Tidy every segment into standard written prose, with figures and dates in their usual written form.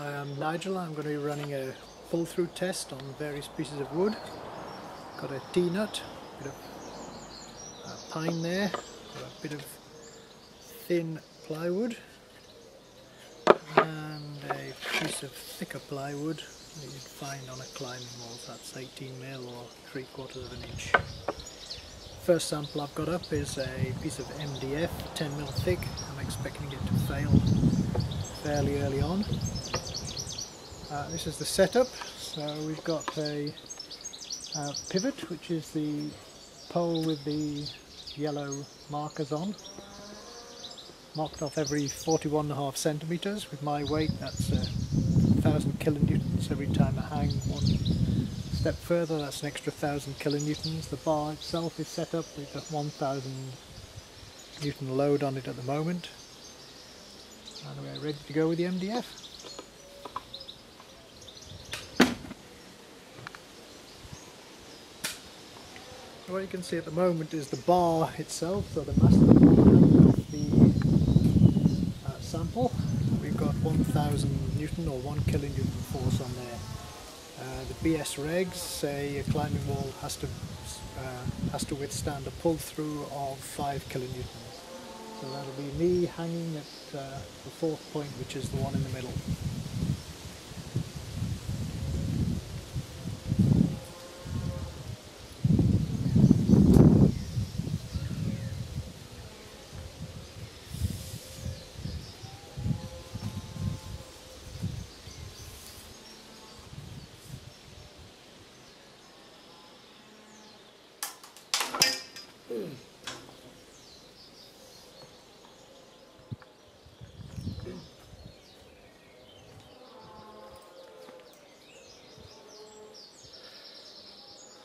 I'm Nigel. I'm going to be running a pull-through test on various pieces of wood. Got a t-nut, bit of pine there, got a bit of thin plywood and a piece of thicker plywood that you'd find on a climbing wall. That's 18 mil or 3/4 of an inch. First sample I've got up is a piece of MDF, 10 mil thick. I'm expecting it to fail fairly early on. This is the setup. So we've got a pivot, which is the pole with the yellow markers on, marked off every 41.5 centimetres. With my weight, that's 1,000 kilonewtons. Every time I hang one step further, that's an extra 1,000 kilonewtons. The bar itself is set up with a 1,000 newton load on it at the moment, and we're ready to go with the MDF. What you can see at the moment is the bar itself, so the master bar of the sample. We've got 1,000 Newton or 1 kilonewton force on there. The BS regs say a climbing wall has to withstand a pull-through of 5 kilonewtons. So that'll be me hanging at the fourth point, which is the one in the middle.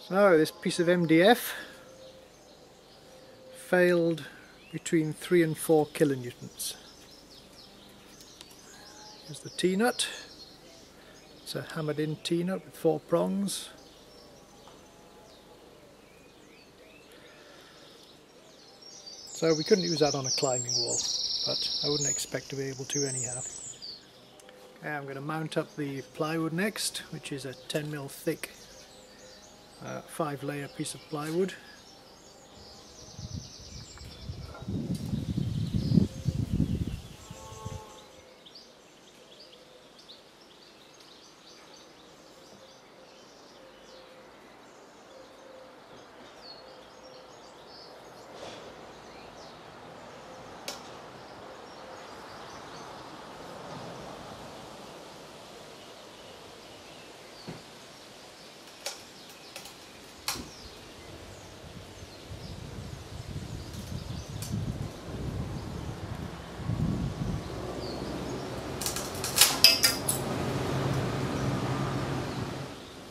So this piece of MDF failed between 3 and 4 kilonewtons. Here's the t-nut. It's a hammered in t-nut with 4 prongs. So we couldn't use that on a climbing wall, but I wouldn't expect to be able to anyhow. Okay, I'm going to mount up the plywood next, which is a 10 mil thick 5-layer piece of plywood.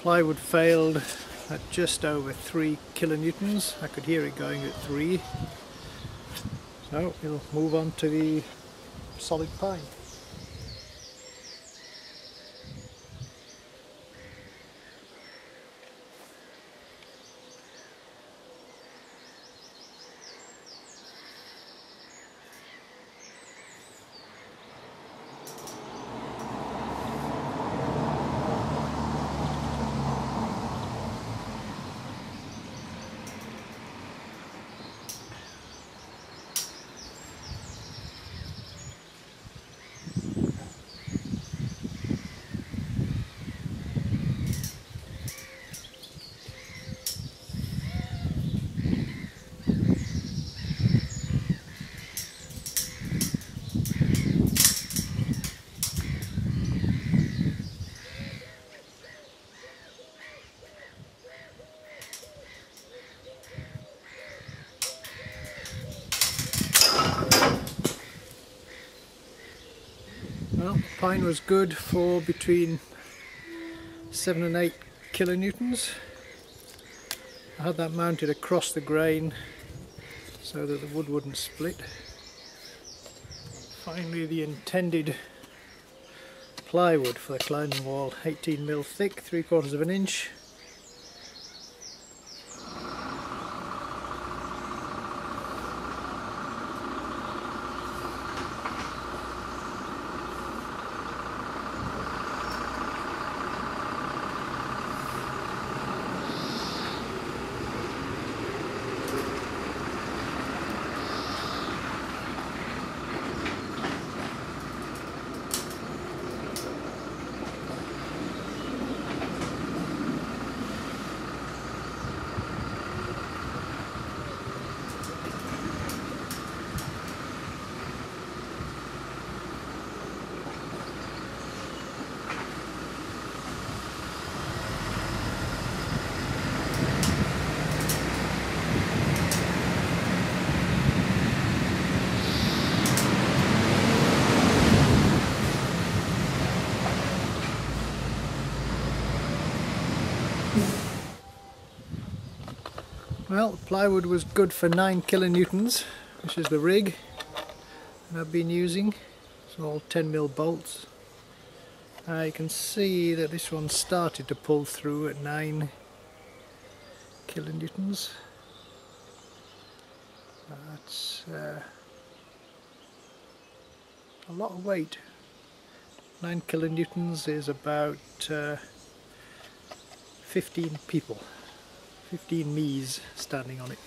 Plywood failed at just over 3 kilonewtons. I could hear it going at 3. So we'll move on to the solid pine. Well, pine was good for between 7 and 8 kilonewtons. I had that mounted across the grain so that the wood wouldn't split. Finally, the intended plywood for the climbing wall, 18 mil thick, 3/4 of an inch. Well, the plywood was good for 9 kilonewtons. This is the rig I've been using. It's all 10mm bolts. I can see that this one started to pull through at 9 kilonewtons. That's a lot of weight. 9 kilonewtons is about 15 people, 15 me's standing on it.